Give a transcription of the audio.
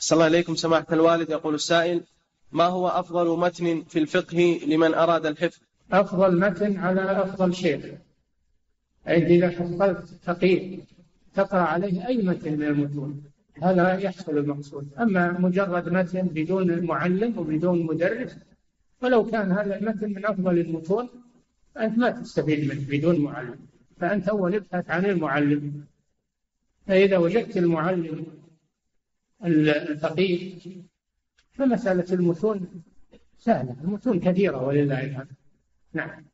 أحسن الله إليكم سماحة الوالد. يقول السائل: ما هو أفضل متن في الفقه لمن أراد الحفظ؟ أفضل متن على أفضل شيخ، أي إذا حفظت فقيه تقرأ عليه أي متن من المتون، هذا يحصل المقصود. أما مجرد متن بدون معلم وبدون مدرس، ولو كان هذا المتن من أفضل المتون أنت ما تستفيد منه بدون معلم، فأنت أول ابحث عن المعلم، فإذا وجدت المعلم الفقيه فمسألة المتون سهلة، المتون كثيرة ولله الحمد. نعم.